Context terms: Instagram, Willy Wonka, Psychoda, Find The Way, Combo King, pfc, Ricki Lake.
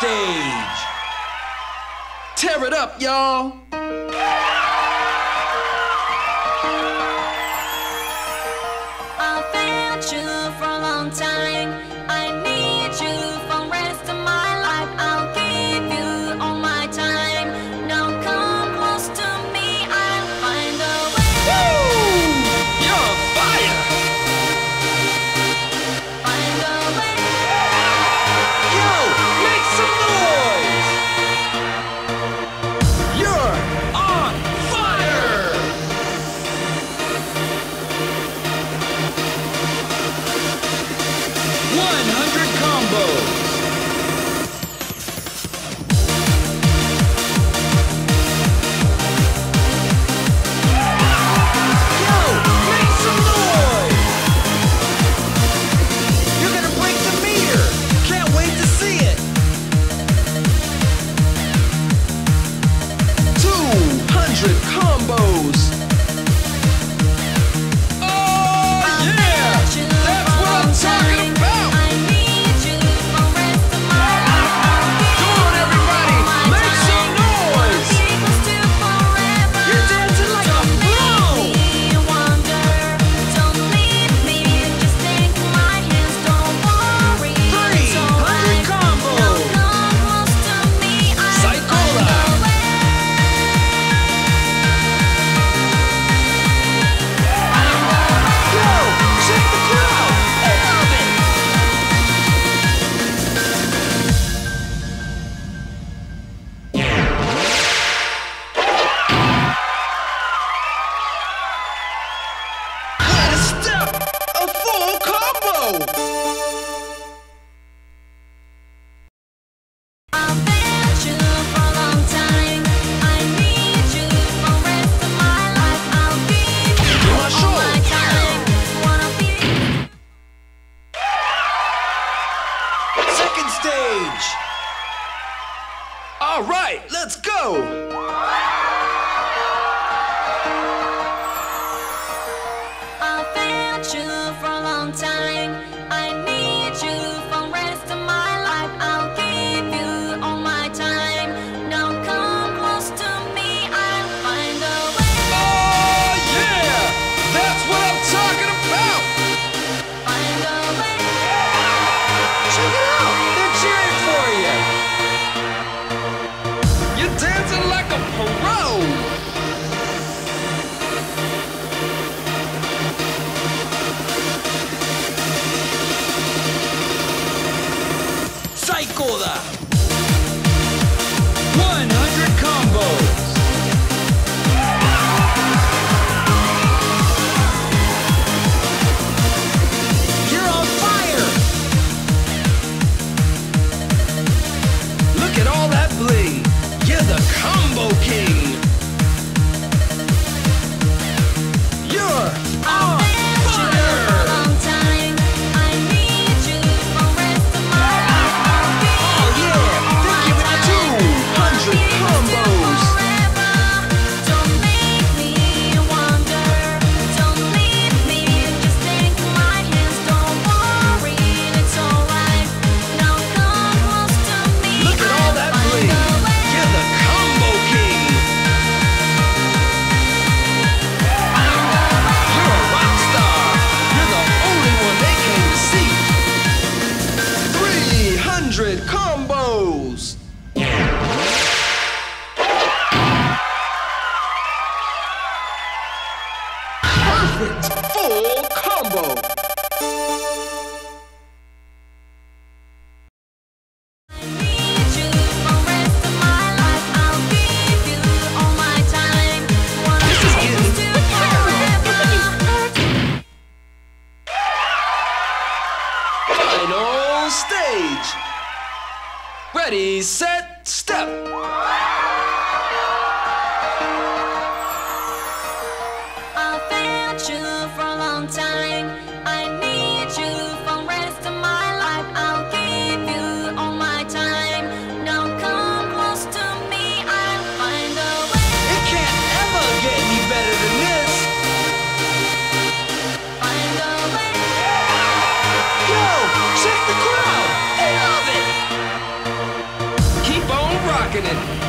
stage. Tear it up, y'all. I found you for a long time. I need you for the rest of my life. I'll give you all my time. Now come close to me, I'll find a way. Woo! You're on fire! Find a way. Yo, make some noise! You're on fire! Stage. All right, let's go. I found you for a long time. I need you for the rest of my life. I'll give you all my time. Now come close to me, I'll find a way. Oh yeah, that's what I'm talking about. Find a way. Check it out. Psychoda 100 combos. You're on fire. Look at all that bling. You're the Combo King. Combos. Perfect full combo. Final stage. Ready, set, step! I found you for a long time. I need you for the rest of my life. I'll give you all my time. Now come close to me, I'll find a way. It can't ever get any better than this. Find a way. Yo, check the crowd! They love it! Rocking it.